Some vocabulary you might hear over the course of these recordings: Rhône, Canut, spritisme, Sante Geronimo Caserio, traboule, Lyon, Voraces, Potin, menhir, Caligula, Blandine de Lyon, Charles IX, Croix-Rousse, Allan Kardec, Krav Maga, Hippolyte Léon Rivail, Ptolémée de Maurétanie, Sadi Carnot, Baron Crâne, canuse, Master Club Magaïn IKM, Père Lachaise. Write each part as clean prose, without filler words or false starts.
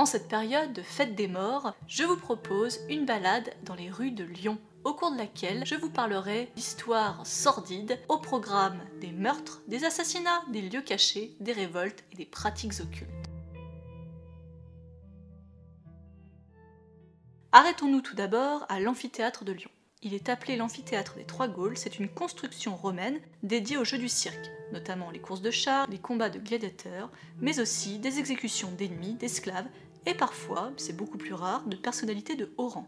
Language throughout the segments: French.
En cette période de fête des morts, je vous propose une balade dans les rues de Lyon, au cours de laquelle je vous parlerai d'histoires sordides au programme des meurtres, des assassinats, des lieux cachés, des révoltes et des pratiques occultes. Arrêtons-nous tout d'abord à l'amphithéâtre de Lyon. Il est appelé l'amphithéâtre des Trois Gaules, c'est une construction romaine dédiée aux jeux du cirque, notamment les courses de chars, les combats de gladiateurs, mais aussi des exécutions d'ennemis, d'esclaves, et parfois, c'est beaucoup plus rare, de personnalités de haut rang.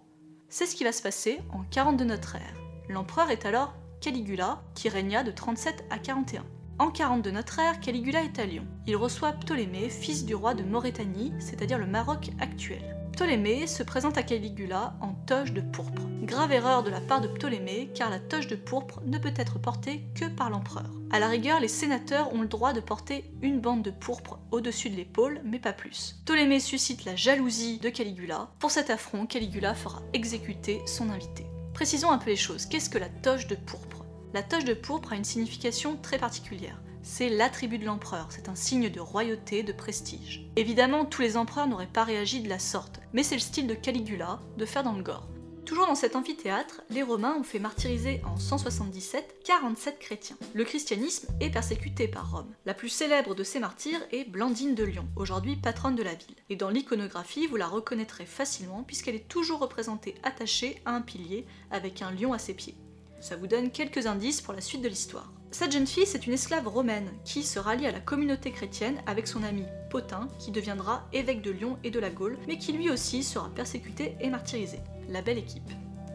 C'est ce qui va se passer en 40 de notre ère. L'empereur est alors Caligula, qui régna de 37 à 41. En 40 de notre ère, Caligula est à Lyon. Il reçoit Ptolémée, fils du roi de Maurétanie, c'est-à-dire le Maroc actuel. Ptolémée se présente à Caligula en toge de pourpre. Grave erreur de la part de Ptolémée, car la toge de pourpre ne peut être portée que par l'empereur. À la rigueur, les sénateurs ont le droit de porter une bande de pourpre au-dessus de l'épaule, mais pas plus. Ptolémée suscite la jalousie de Caligula. Pour cet affront, Caligula fera exécuter son invité. Précisons un peu les choses. Qu'est-ce que la toge de pourpre? La toge de pourpre a une signification très particulière. C'est l'attribut de l'empereur, c'est un signe de royauté, de prestige. Évidemment, tous les empereurs n'auraient pas réagi de la sorte, mais c'est le style de Caligula de faire dans le gore. Toujours dans cet amphithéâtre, les Romains ont fait martyriser en 177 47 chrétiens. Le christianisme est persécuté par Rome. La plus célèbre de ces martyrs est Blandine de Lyon, aujourd'hui patronne de la ville. Et dans l'iconographie, vous la reconnaîtrez facilement puisqu'elle est toujours représentée attachée à un pilier avec un lion à ses pieds. Ça vous donne quelques indices pour la suite de l'histoire. Cette jeune fille, c'est une esclave romaine qui se rallie à la communauté chrétienne avec son ami Potin, qui deviendra évêque de Lyon et de la Gaule, mais qui lui aussi sera persécuté et martyrisé. La belle équipe.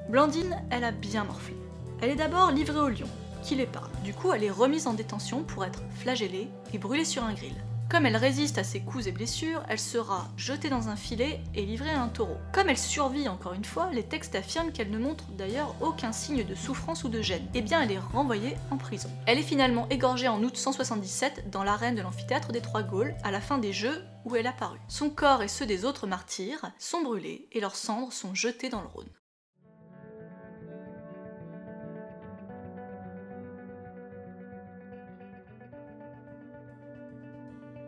Blandine, elle a bien morflé. Elle est d'abord livrée au lion, qui les parle. Du coup, elle est remise en détention pour être flagellée et brûlée sur un grill. Comme elle résiste à ses coups et blessures, elle sera jetée dans un filet et livrée à un taureau. Comme elle survit encore une fois, les textes affirment qu'elle ne montre d'ailleurs aucun signe de souffrance ou de gêne. Eh bien, elle est renvoyée en prison. Elle est finalement égorgée en août 177 dans l'arène de l'amphithéâtre des Trois Gaules, à la fin des Jeux où elle apparut. Son corps et ceux des autres martyrs sont brûlés et leurs cendres sont jetées dans le Rhône.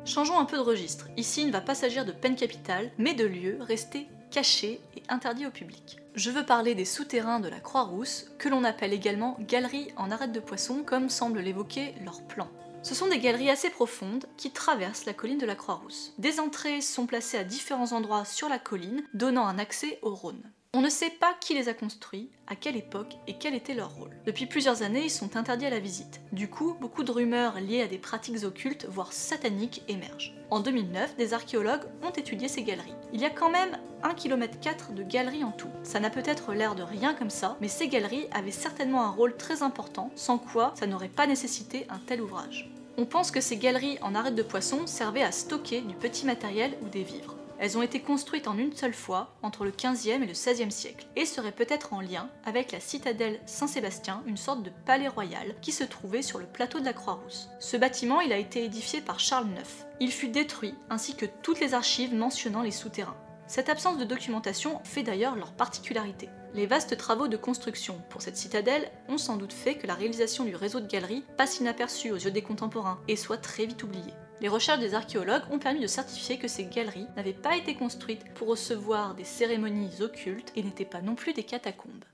Changeons un peu de registre. Ici, il ne va pas s'agir de peine capitale, mais de lieux restés cachés et interdits au public. Je veux parler des souterrains de la Croix-Rousse, que l'on appelle également galeries en arête de poisson, comme semble l'évoquer leur plan. Ce sont des galeries assez profondes qui traversent la colline de la Croix-Rousse. Des entrées sont placées à différents endroits sur la colline, donnant un accès au Rhône. On ne sait pas qui les a construits, à quelle époque et quel était leur rôle. Depuis plusieurs années, ils sont interdits à la visite. Du coup, beaucoup de rumeurs liées à des pratiques occultes, voire sataniques, émergent. En 2009, des archéologues ont étudié ces galeries. Il y a quand même 1,4 km de galeries en tout. Ça n'a peut-être l'air de rien comme ça, mais ces galeries avaient certainement un rôle très important, sans quoi ça n'aurait pas nécessité un tel ouvrage. On pense que ces galeries en arête de poisson servaient à stocker du petit matériel ou des vivres. Elles ont été construites en une seule fois entre le 15e et le 16e siècle et seraient peut-être en lien avec la citadelle Saint-Sébastien, une sorte de palais royal qui se trouvait sur le plateau de la Croix-Rousse. Ce bâtiment, il a été édifié par Charles IX. Il fut détruit ainsi que toutes les archives mentionnant les souterrains. Cette absence de documentation fait d'ailleurs leur particularité. Les vastes travaux de construction pour cette citadelle ont sans doute fait que la réalisation du réseau de galeries passe inaperçue aux yeux des contemporains et soit très vite oubliée. Les recherches des archéologues ont permis de certifier que ces galeries n'avaient pas été construites pour recevoir des cérémonies occultes et n'étaient pas non plus des catacombes.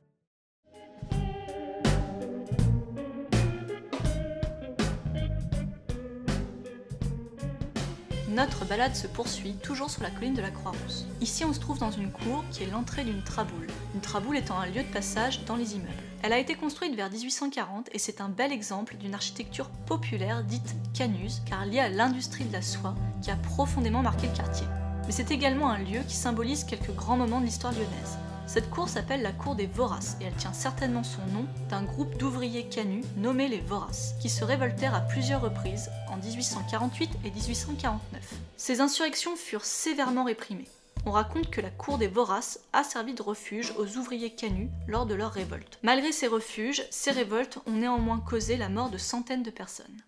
Notre balade se poursuit, toujours sur la colline de la Croix-Rousse. Ici, on se trouve dans une cour qui est l'entrée d'une traboule. Une traboule étant un lieu de passage dans les immeubles. Elle a été construite vers 1840 et c'est un bel exemple d'une architecture populaire dite canuse, car liée à l'industrie de la soie qui a profondément marqué le quartier. Mais c'est également un lieu qui symbolise quelques grands moments de l'histoire lyonnaise. Cette cour s'appelle la cour des Voraces et elle tient certainement son nom d'un groupe d'ouvriers canuts nommés les Voraces, qui se révoltèrent à plusieurs reprises en 1848 et 1849. Ces insurrections furent sévèrement réprimées. On raconte que la cour des Voraces a servi de refuge aux ouvriers canuts lors de leur révolte. Malgré ces refuges, ces révoltes ont néanmoins causé la mort de centaines de personnes.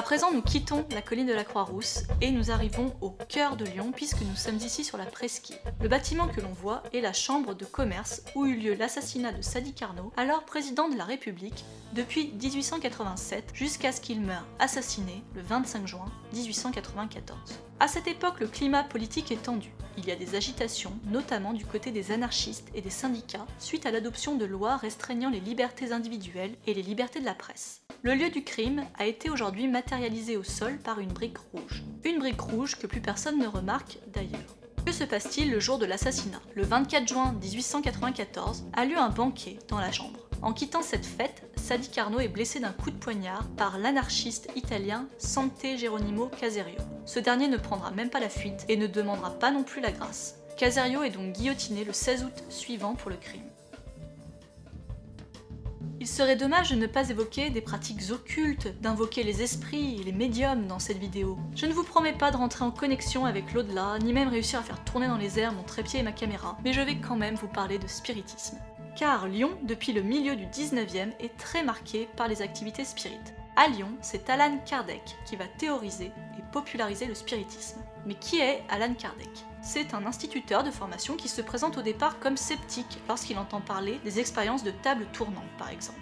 À présent, nous quittons la colline de la Croix-Rousse et nous arrivons au cœur de Lyon puisque nous sommes ici sur la presqu'île. Le bâtiment que l'on voit est la chambre de commerce où eut lieu l'assassinat de Sadi Carnot, alors président de la République, depuis 1887 jusqu'à ce qu'il meure assassiné le 25 juin 1894. À cette époque, le climat politique est tendu. Il y a des agitations, notamment du côté des anarchistes et des syndicats, suite à l'adoption de lois restreignant les libertés individuelles et les libertés de la presse. Le lieu du crime a été aujourd'hui matérialisé au sol par une brique rouge. Une brique rouge que plus personne ne remarque d'ailleurs. Que se passe-t-il le jour de l'assassinat? Le 24 juin 1894 a lieu un banquet dans la chambre. En quittant cette fête, Sadi Carnot est blessé d'un coup de poignard par l'anarchiste italien Sante Geronimo Caserio. Ce dernier ne prendra même pas la fuite et ne demandera pas non plus la grâce. Caserio est donc guillotiné le 16 août suivant pour le crime. Il serait dommage de ne pas évoquer des pratiques occultes, d'invoquer les esprits et les médiums dans cette vidéo. Je ne vous promets pas de rentrer en connexion avec l'au-delà, ni même réussir à faire tourner dans les airs mon trépied et ma caméra, mais je vais quand même vous parler de spiritisme. Car Lyon, depuis le milieu du 19e, est très marqué par les activités spirites. À Lyon, c'est Allan Kardec qui va théoriser et populariser le spiritisme. Mais qui est Allan Kardec? C'est un instituteur de formation qui se présente au départ comme sceptique lorsqu'il entend parler des expériences de table tournante par exemple.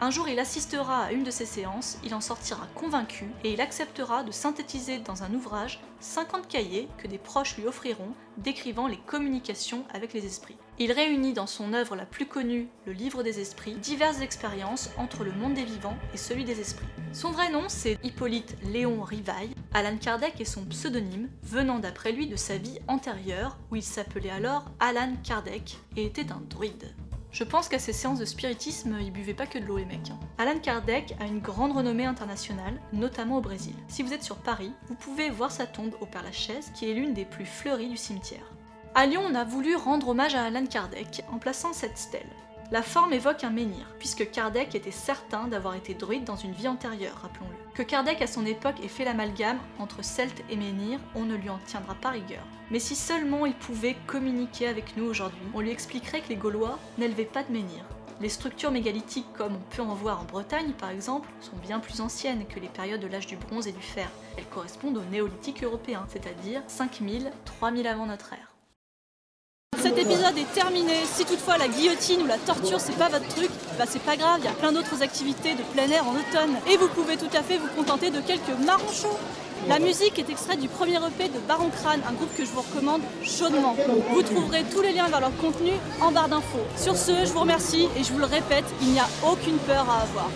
Un jour il assistera à une de ces séances, il en sortira convaincu et il acceptera de synthétiser dans un ouvrage 50 cahiers que des proches lui offriront décrivant les communications avec les esprits. Il réunit dans son œuvre la plus connue, le Livre des Esprits, diverses expériences entre le monde des vivants et celui des esprits. Son vrai nom c'est Hippolyte Léon Rivail. Allan Kardec est son pseudonyme, venant d'après lui de sa vie antérieure où il s'appelait alors Allan Kardec et était un druide. Je pense qu'à ces séances de spiritisme, ils buvaient pas que de l'eau les mecs. Allan Kardec a une grande renommée internationale, notamment au Brésil. Si vous êtes sur Paris, vous pouvez voir sa tombe au Père Lachaise, qui est l'une des plus fleuries du cimetière. À Lyon, on a voulu rendre hommage à Allan Kardec en plaçant cette stèle. La forme évoque un menhir, puisque Kardec était certain d'avoir été druide dans une vie antérieure, rappelons-le. Que Kardec à son époque ait fait l'amalgame entre celte et menhir, on ne lui en tiendra pas rigueur. Mais si seulement il pouvait communiquer avec nous aujourd'hui, on lui expliquerait que les Gaulois n'élevaient pas de menhir. Les structures mégalithiques comme on peut en voir en Bretagne par exemple sont bien plus anciennes que les périodes de l'âge du bronze et du fer. Elles correspondent au néolithique européen, c'est-à-dire 5000-3000 avant notre ère. Cet épisode est terminé. Si toutefois la guillotine ou la torture c'est pas votre truc, bah c'est pas grave, il y a plein d'autres activités de plein air en automne. Et vous pouvez tout à fait vous contenter de quelques marrons chauds. La musique est extraite du premier EP de Baron Crâne, un groupe que je vous recommande chaudement. Vous trouverez tous les liens vers leur contenu en barre d'infos. Sur ce, je vous remercie et je vous le répète, il n'y a aucune peur à avoir.